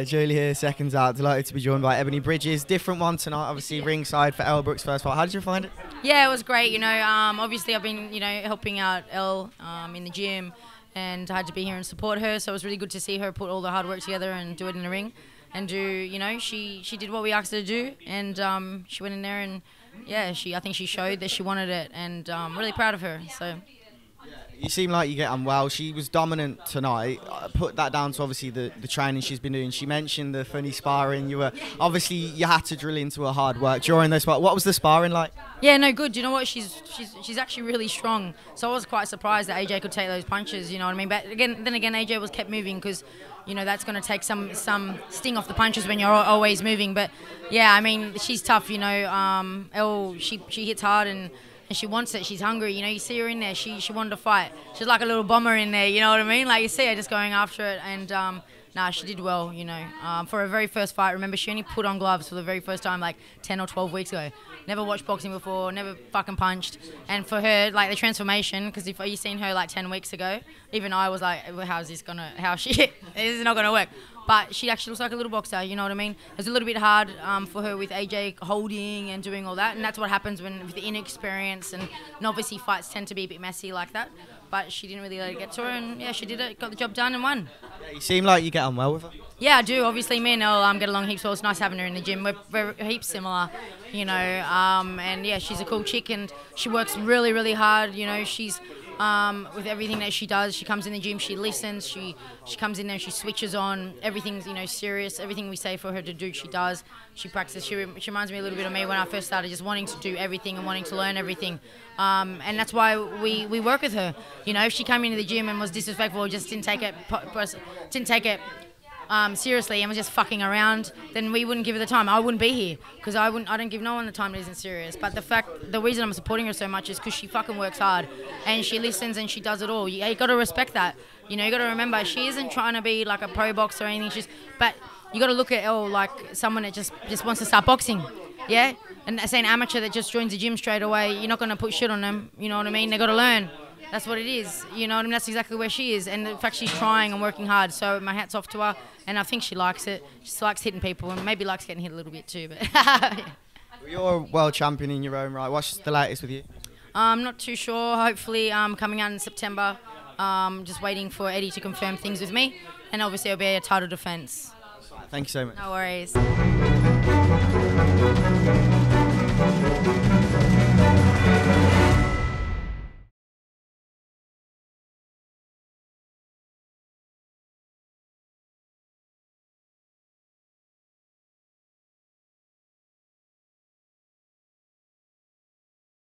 Hi, Julie here, Seconds Out. Delighted to be joined by Ebanie Bridges. Different one tonight, obviously, ringside for Elle Brooks' first fight. How did you find it? Yeah, it was great. You know, obviously I've been, you know, helping out Elle in the gym, and I had to be here and support her. So it was really good to see her put all the hard work together and do it in the ring, and do, you know, she did what we asked her to do, and she went in there and yeah, I think she showed that she wanted it, and I'm really proud of her. So. You seem like you get on well. She was dominant tonight. I put that down to obviously the training she's been doing. She mentioned the funny sparring. You were obviously, you had to drill into her hard work during this fight. What was the sparring like? Yeah, no, good. You know what? She's actually really strong. So I was quite surprised that AJ could take those punches. You know what I mean? But again, then again, AJ was kept moving because, you know, that's going to take some sting off the punches when you're always moving. But yeah, I mean, she's tough. You know, Elle, she hits hard and she wants it. She's hungry, you know. You see her in there. She wanted to fight. She's like a little bomber in there. You know what I mean? Like, you see her just going after it. And nah, she did well. You know, for her very first fight. Remember, she only put on gloves for the very first time like 10 or 12 weeks ago. Never watched boxing before. Never fucking punched. And for her, like the transformation, because if you seen her like 10 weeks ago, even I was like, well, how's this gonna? This is not gonna work. But she actually looks like a little boxer, you know what I mean? It's a little bit hard for her with AJ holding and doing all that, and that's what happens when with the inexperience, and obviously fights tend to be a bit messy like that. But she didn't really let it get to her, and yeah, she did it, got the job done and won. Yeah, you seem like you get on well with her. Yeah, I do. Obviously, me and Elle get along heaps well. It's nice having her in the gym. We're heaps similar, you know, and yeah, she's a cool chick, and she works really, really hard, you know. She's... with everything that she does, she comes in the gym, she listens, she comes in there, she switches on, everything's, you know, serious, everything we say for her to do, she does, she practices, she reminds me a little bit of me when I first started, just wanting to do everything and wanting to learn everything, and that's why we work with her, you know. If she came into the gym and was disrespectful, just didn't take it seriously, and was just fucking around, then we wouldn't give her the time. I wouldn't be here, because I don't give no one the time that isn't serious. But the reason I'm supporting her so much is because she fucking works hard, and she listens, and she does it all. You got to respect that. You know, you got to remember, she isn't trying to be like a pro boxer or anything. But you got to look at Elle like someone that just wants to start boxing, yeah. And say an amateur that just joins the gym straight away, you're not gonna put shit on them. You know what I mean? They got to learn. That's what it is, you know what I mean? That's exactly where she is, and in fact she's trying and working hard, so my hat's off to her, and I think she likes it. She just likes hitting people, and maybe likes getting hit a little bit too. But yeah. You're a world champion in your own right. What's the latest with you? I'm not too sure. Hopefully coming out in September, just waiting for Eddie to confirm things with me, and obviously it'll be a title defence. Thank you so much. No worries.